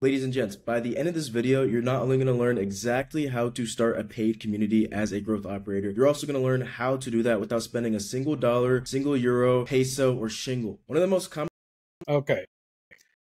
Ladies and gents, by the end of this video, you're not only going to learn exactly how to start a paid community as a growth operator, you're also going to learn how to do that without spending a single dollar, single euro, peso, or shingle. One of the most common... Okay,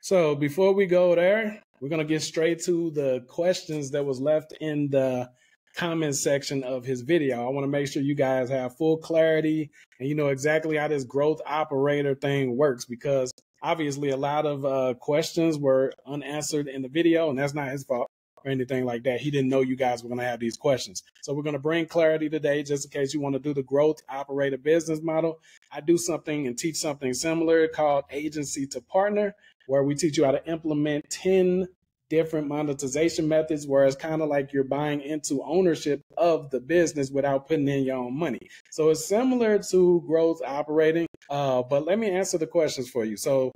so before we go there, we're going to get straight to the questions that was left in the comment section of his video. I want to make sure you guys have full clarity and you know exactly how this growth operator thing works, because obviously, a lot of questions were unanswered in the video, and that's not his fault or anything like that. He didn't know you guys were going to have these questions. So we're going to bring clarity today, just in case you want to do the growth operator business model. I do something and teach something similar called Agency to Partner, where we teach you how to implement 10 different monetization methods, where it's kind of like you're buying into ownership of the business without putting in your own money. So it's similar to growth operating, but let me answer the questions for you. So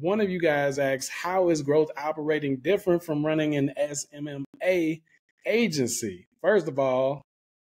one of you guys asked, how is growth operating different from running an SMMA agency? First of all,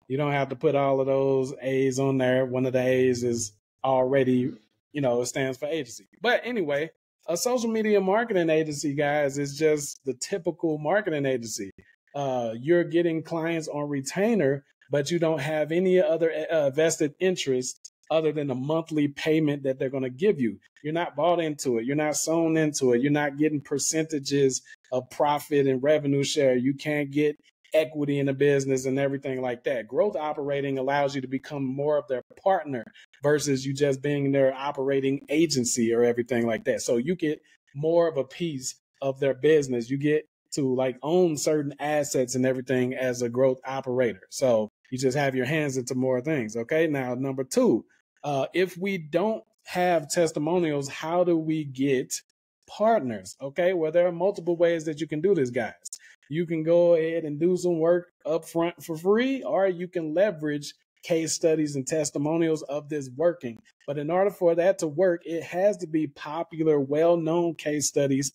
you don't have to put all of those A's on there. One of the A's is already, you know, it stands for agency. But anyway, a social media marketing agency, guys, is just the typical marketing agency. You're getting clients on retainer, but you don't have any other vested interest other than the monthly payment that they're going to give you. You're not bought into it. You're not sewn into it. You're not getting percentages of profit and revenue share. You can't get equity in the business and everything like that. Growth operating allows you to become more of their partner versus you just being their operating agency or everything like that. So you get more of a piece of their business. You get to like own certain assets and everything as a growth operator. So you just have your hands into more things. Okay. Now, number two, if we don't have testimonials, how do we get partners? Okay. Well, there are multiple ways that you can do this, guys. You can go ahead and do some work up front for free, or you can leverage case studies and testimonials of this working. But in order for that to work, it has to be popular, well-known case studies,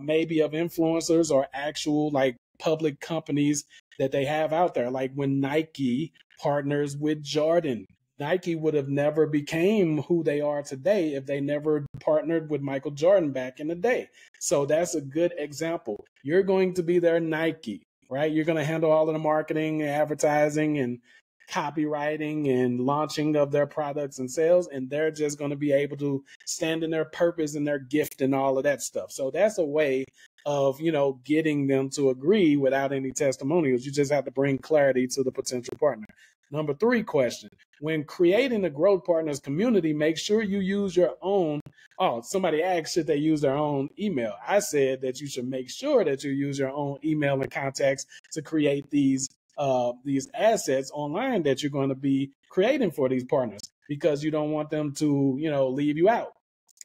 maybe of influencers or actual like public companies that they have out there. Like when Nike partners with Jordan, Nike would have never became who they are today if they never partnered with Michael Jordan back in the day. So that's a good example. You're going to be their Nike, right? You're going to handle all of the marketing, advertising, and copywriting and launching of their products and sales, and they're just going to be able to stand in their purpose and their gift and all of that stuff. So that's a way of, you know, getting them to agree without any testimonials. You just have to bring clarity to the potential partner. Number three question, when creating a growth partners community, make sure you use your own. Oh, somebody asked, should they use their own email? I said that you should make sure that you use your own email and contacts to create these assets online that you're going to be creating for these partners, because you don't want them to, you know, leave you out.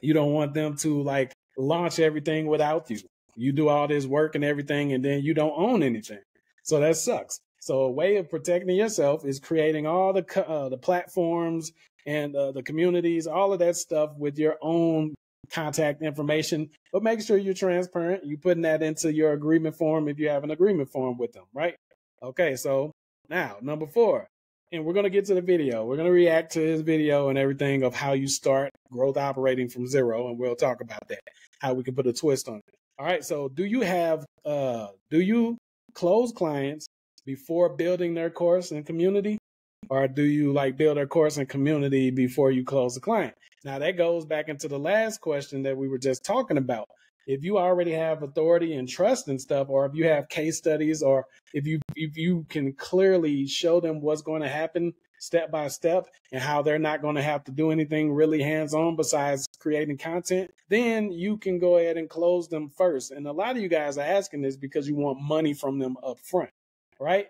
You don't want them to like launch everything without you. You do all this work and everything, and then you don't own anything. So that sucks. So a way of protecting yourself is creating all the platforms and the communities, all of that stuff with your own contact information, but make sure you're transparent. You're putting that into your agreement form if you have an agreement form with them, right? Okay, so now number four, and we're going to get to the video. We're going to react to his video and everything of how you start growth operating from zero, and we'll talk about that, how we can put a twist on it. All right, so do you close clients before building their course and community, or do you like build a course and community before you close the client? Now that goes back into the last question that we were just talking about. If you already have authority and trust and stuff, or if you have case studies, or if you can clearly show them what's going to happen step by step and how they're not going to have to do anything really hands-on besides creating content, then you can go ahead and close them first. And a lot of you guys are asking this because you want money from them up front, right?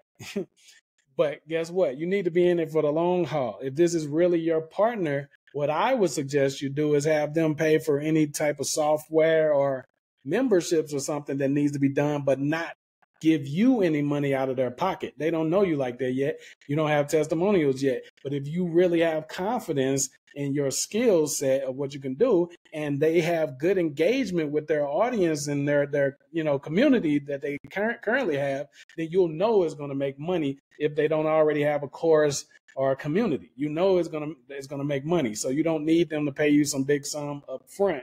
But guess what? You need to be in it for the long haul. If this is really your partner, what I would suggest you do is have them pay for any type of software or memberships or something that needs to be done, but not give you any money out of their pocket. They don't know you like that yet. You don't have testimonials yet. But if you really have confidence in your skill set of what you can do, and they have good engagement with their audience and their you know community that they currently have, then you'll know it's going to make money. If they don't already have a course or a community, you know it's gonna make money. So you don't need them to pay you some big sum up front,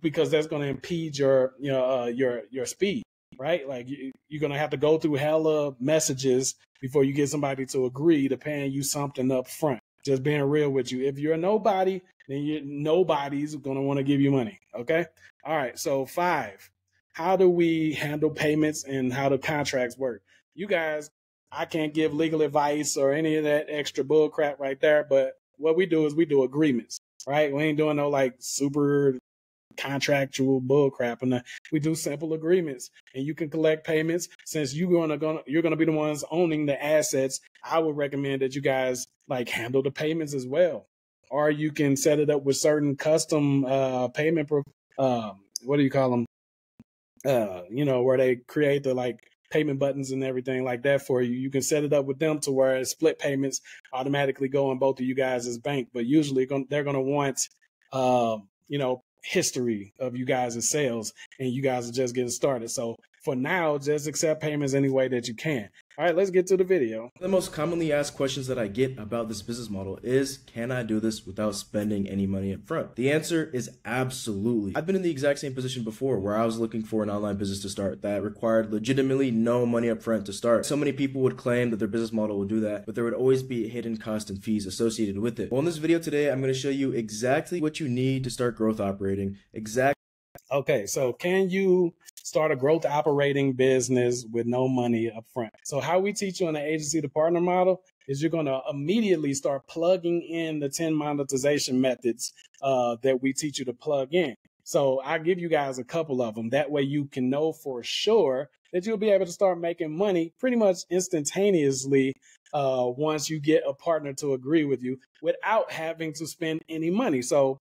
because that's gonna impede your speed. right? Like you're going to have to go through hella messages before you get somebody to agree to paying you something up front. Just being real with you. If you're a nobody, then nobody's going to want to give you money. Okay. All right. So 5, how do we handle payments and how do contracts work? You guys, I can't give legal advice or any of that extra bull crap right there. But what we do is we do agreements, right? We ain't doing no like super contractual bull crap, and we do simple agreements, and you can collect payments since you're gonna be the ones owning the assets. I would recommend that you guys like handle the payments as well, or you can set it up with certain custom payment. What do you call them? You know, where they create the like payment buttons and everything like that for you. You can set it up with them to where split payments automatically go in both of you guys' bank, but usually they're gonna want you know, history of you guys' sales, and you guys are just getting started. So for now, just accept payments any way that you can. All right, let's get to the video. The most commonly asked questions that I get about this business model is, can I do this without spending any money up front? The answer is absolutely. I've been in the exact same position before where I was looking for an online business to start that required legitimately no money up front to start. So many people would claim that their business model will do that, but there would always be hidden costs and fees associated with it. Well, in this video today, I'm going to show you exactly what you need to start growth operating. Exactly. Okay, so can you start a growth operating business with no money up front? So how we teach you in the agency to partner model is you're going to immediately start plugging in the 10 monetization methods that we teach you to plug in. So I'll give you guys a couple of them. That way you can know for sure that you'll be able to start making money pretty much instantaneously once you get a partner to agree with you without having to spend any money. So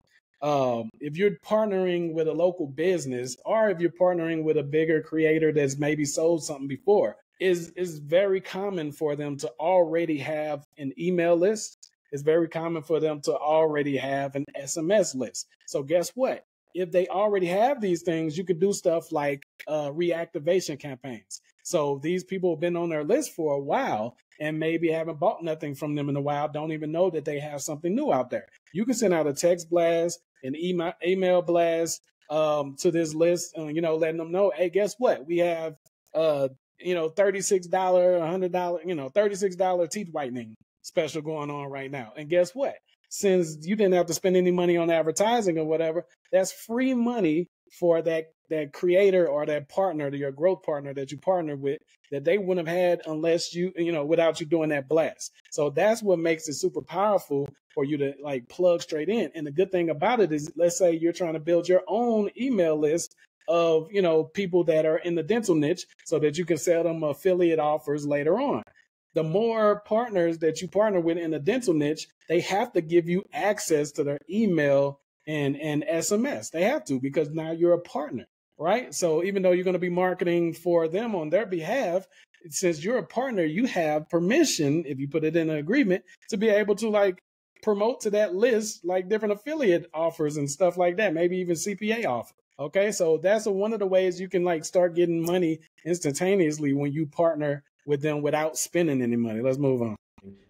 if you're partnering with a local business, or if you're partnering with a bigger creator that's maybe sold something before, it's very common for them to already have an email list. It's very common for them to already have an SMS list. So guess what? If they already have these things, you could do stuff like reactivation campaigns. So these people have been on their list for a while and maybe haven't bought nothing from them in a while, don't even know that they have something new out there. You can send out a text blast, an email blast to this list, you know, letting them know, hey, guess what? We have, you know, $36, $100, you know, $36 teeth whitening special going on right now. And guess what? Since you didn't have to spend any money on advertising or whatever, that's free money for that creator or that partner, your growth partner that you partner with, that they wouldn't have had unless you know, without you doing that blast. So that's what makes it super powerful for you to like plug straight in. And the good thing about it is, let's say you're trying to build your own email list of, you know, people that are in the dental niche so that you can sell them affiliate offers later on. The more partners that you partner with in the dental niche, they have to give you access to their email and SMS. They have to, because now you're a partner, right? So even though you're going to be marketing for them on their behalf, since you're a partner, you have permission, if you put it in an agreement, to be able to like promote to that list, like different affiliate offers and stuff like that, maybe even CPA offer. Okay. So that's one of the ways you can like start getting money instantaneously when you partner with them without spending any money. Let's move on.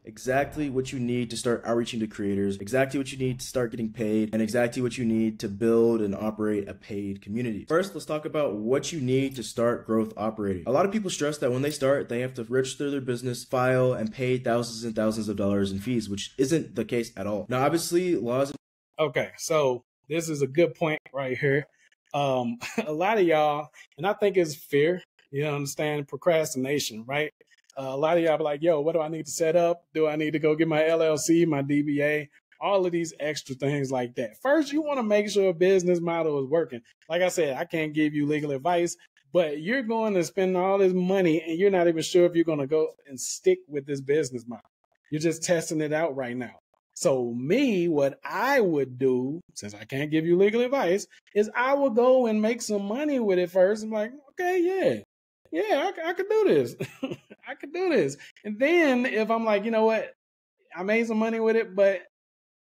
Exactly what you need to start outreaching to creators, exactly what you need to start getting paid, and exactly what you need to build and operate a paid community. First, let's talk about what you need to start growth operating. A lot of people stress that when they start, they have to register their business, file, and pay thousands and thousands of dollars in fees, which isn't the case at all. Now, obviously, laws... Okay, so this is a good point right here. A lot of y'all, and I think it's fear, you understand, procrastination, right? A lot of y'all be like, yo, what do I need to set up? Do I need to go get my LLC, my DBA, all of these extra things like that? First, you want to make sure a business model is working. Like I said, I can't give you legal advice, but you're going to spend all this money and you're not even sure if you're going to go and stick with this business model. You're just testing it out right now. So me, what I would do, since I can't give you legal advice, is I would go and make some money with it first. I'm like, okay, yeah, I could do this. I could do this. And then if I'm like, you know what, I made some money with it, but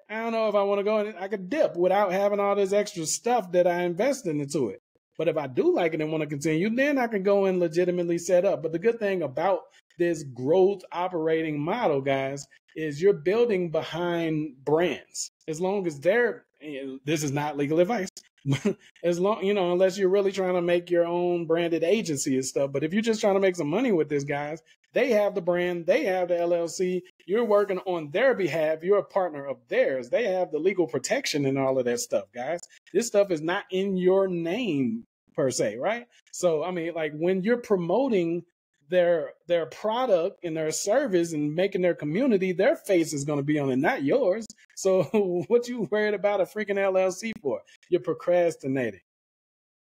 I don't know if I want to go in, I could dip without having all this extra stuff that I invested into it. But if I do like it and want to continue, then I can go and legitimately set up. But the good thing about this growth operating model, guys, is you're building behind brands. As long as they're, this is not legal advice. as long, you know, unless you're really trying to make your own branded agency and stuff. But if you're just trying to make some money with these guys, they have the brand, they have the LLC, you're working on their behalf, you're a partner of theirs, they have the legal protection and all of that stuff, guys. This stuff is not in your name per se, right? So, I mean, like when you're promoting their product and their service and making their community, their face is going to be on it, not yours. So what you worried about a freaking LLC for? You're procrastinating.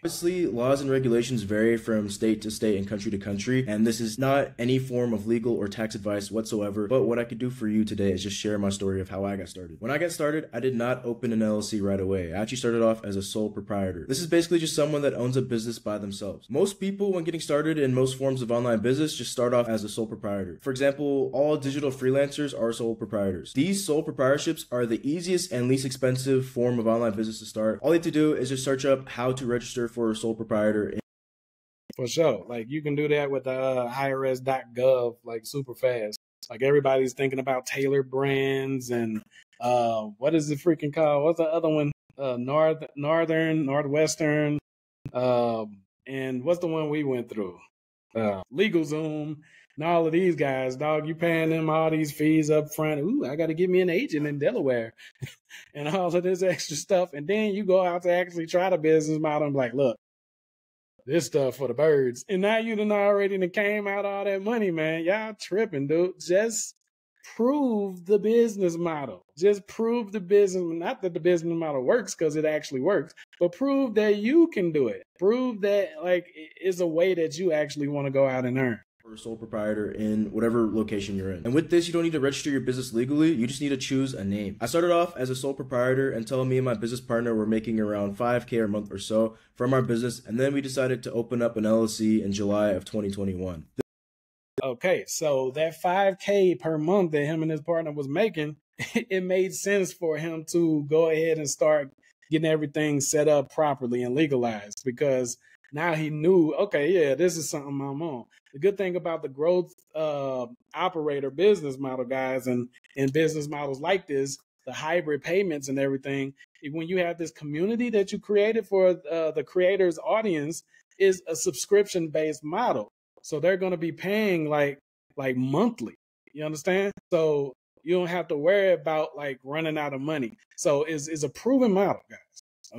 Obviously, laws and regulations vary from state to state and country to country, and this is not any form of legal or tax advice whatsoever, but what I could do for you today is just share my story of how I got started. When I got started, I did not open an LLC right away. I actually started off as a sole proprietor. This is basically just someone that owns a business by themselves. Most people, when getting started in most forms of online business, just start off as a sole proprietor. For example, all digital freelancers are sole proprietors. These sole proprietorships are the easiest and least expensive form of online business to start. All you have to do is just search up how to register for a sole proprietor. For sure. Like you can do that with the IRS.gov, like super fast. Like everybody's thinking about tailored brands and what is it freaking called? What's the other one? Northwestern. And what's the one we went through? LegalZoom and all of these guys, dog, you paying them all these fees up front. Ooh, I got to get me an agent in Delaware and all of this extra stuff. And then you go out to actually try the business model and be like, look, this stuff for the birds. And now you done already done came out all that money, man. Y'all tripping, dude. Just prove the business model. Just prove the business, not that the business model works because it actually works, but prove that you can do it. Prove that like it's a way that you actually want to go out and earn. Or sole proprietor in whatever location you're in. And with this, you don't need to register your business legally. You just need to choose a name. I started off as a sole proprietor until me and my business partner were making around $5K a month or so from our business. And then we decided to open up an LLC in July of 2021. Okay, so that $5K per month that him and his partner was making, it made sense for him to go ahead and start getting everything set up properly and legalized because now he knew, okay, yeah, this is something I'm on. The good thing about the growth operator business model, guys, and business models like this, the hybrid payments and everything, when you have this community that you created for the creator's audience, is a subscription-based model. So they're going to be paying like monthly, you understand? So you don't have to worry about like running out of money. So it's a proven model, guys,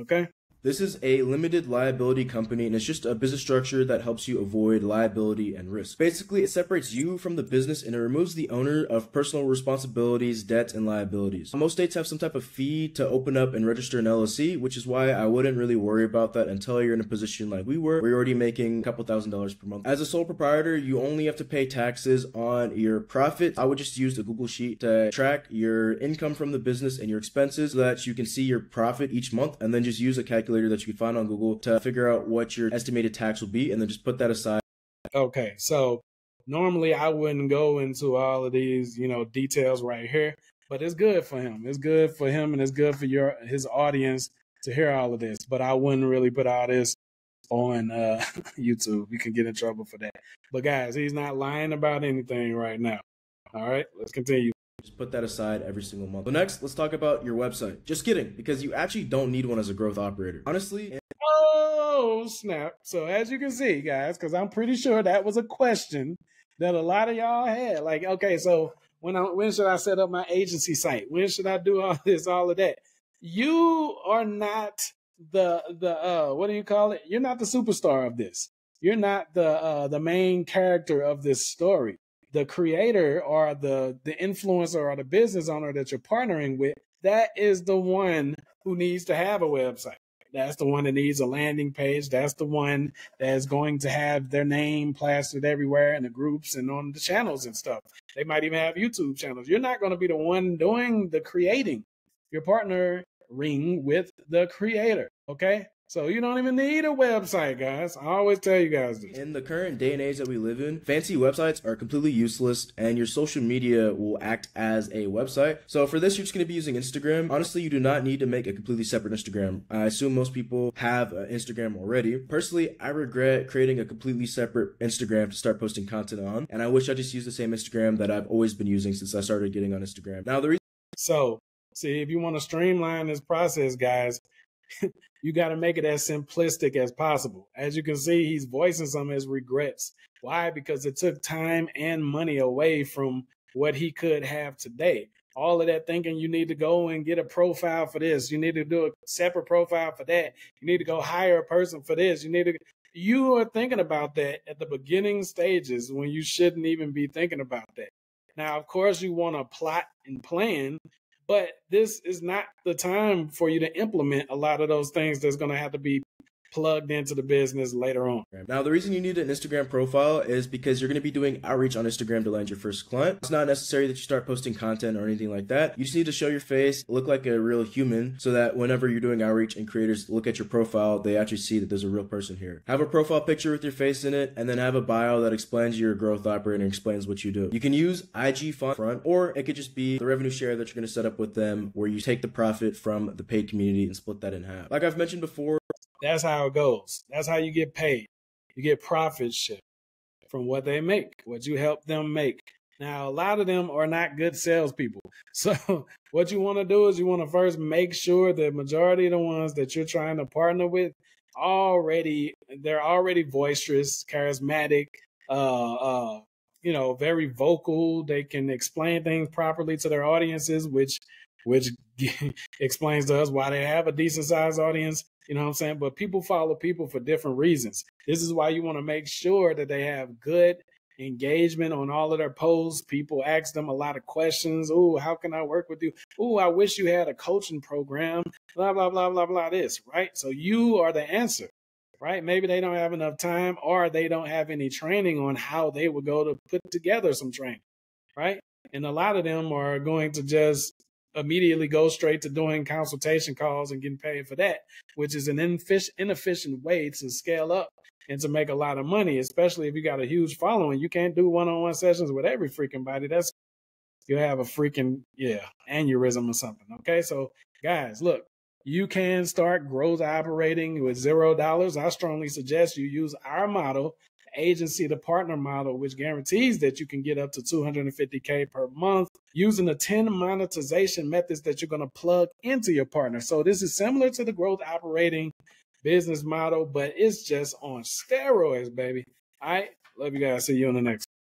okay? This is a limited liability company, and it's just a business structure that helps you avoid liability and risk. Basically, it separates you from the business, and it removes the owner of personal responsibilities, debts, and liabilities. Most states have some type of fee to open up and register an LLC, which is why I wouldn't really worry about that until you're in a position like we were. We're already making a couple $1,000s per month. As a sole proprietor, you only have to pay taxes on your profit. I would just use the Google Sheet to track your income from the business and your expenses so that you can see your profit each month, and then just use a calculator that you can find on Google to figure out what your estimated tax will be, and then just put that aside. Okay, so normally I wouldn't go into all of these, you know, details right here, but it's good for him. It's good for him, and it's good for his audience to hear all of this. But I wouldn't really put all this on YouTube. You can get in trouble for that. But guys, he's not lying about anything right now. All right, let's continue. Just put that aside every single month. So next, let's talk about your website. Just kidding, because you actually don't need one as a growth operator. Honestly. Oh, snap. So as you can see, guys, because I'm pretty sure that was a question that a lot of y'all had. Like, okay, so when should I set up my agency site? When should I do all this, all of that? You are not the what do you call it? You're not the superstar of this. You're not the main character of this story. The creator or the influencer or the business owner that you're partnering with, that is the one who needs to have a website. That's the one that needs a landing page. That's the one that's going to have their name plastered everywhere in the groups and on the channels and stuff. They might even have YouTube channels. You're not going to be the one doing the creating. You're partnering with the creator, okay? So you don't even need a website, guys. I always tell you guys this. In the current day and age that we live in, fancy websites are completely useless, and your social media will act as a website. So for this, you're just going to be using Instagram. Honestly, you do not need to make a completely separate Instagram. I assume most people have an Instagram already. Personally, I regret creating a completely separate Instagram to start posting content on, and I wish I just used the same Instagram that I've always been using since I started getting on Instagram. Now, the reason... So, see, if you want to streamline this process, guys, You got to make it as simplistic as possible. As you can see, he's voicing some of his regrets. Why? Because it took time and money away from what he could have today. All of that thinking, you need to go and get a profile for this. You need to do a separate profile for that. You need to go hire a person for this. You are thinking about that at the beginning stages when you shouldn't even be thinking about that. Now, of course, you want to plot and plan, but this is not the time for you to implement a lot of those things that's going to have to be plugged into the business later on. Now, the reason you need an Instagram profile is because you're going to be doing outreach on Instagram to land your first client. It's not necessary that you start posting content or anything like that. You just need to show your face, look like a real human, so that whenever you're doing outreach and creators look at your profile, they actually see that there's a real person here. Have a profile picture with your face in it, and then have a bio that explains your growth operator and explains what you do. You can use IG front, or it could just be the revenue share that you're going to set up with them, where you take the profit from the paid community and split that in half. Like I've mentioned before, that's how it goes. That's how you get paid. You get profit share from what they make, what you help them make. Now, a lot of them are not good salespeople. So what you want to do is you want to first make sure the majority of the ones that you're trying to partner with they're already boisterous, charismatic, very vocal. They can explain things properly to their audiences, which explains to us why they have a decent sized audience. You know what I'm saying? But people follow people for different reasons. This is why you want to make sure that they have good engagement on all of their posts. People ask them a lot of questions. Oh, how can I work with you? Oh, I wish you had a coaching program, blah, blah, blah, blah, blah, this, right? So you are the answer, right? Maybe they don't have enough time, or they don't have any training on how they would go to put together some training, right? And a lot of them are going to just immediately go straight to doing consultation calls and getting paid for that, which is an inefficient way to scale up and to make a lot of money, especially if you got a huge following. You can't do one-on-one sessions with every freaking body. You'll have a freaking, aneurysm or something, okay? So, guys, look, you can start growth operating with $0. I strongly suggest you use our model, agency to partner model, which guarantees that you can get up to $250K per month using the 10 monetization methods that you're going to plug into your partner. So this is similar to the growth operating business model, but it's just on steroids, baby. All right. Love you guys. See you on the next one.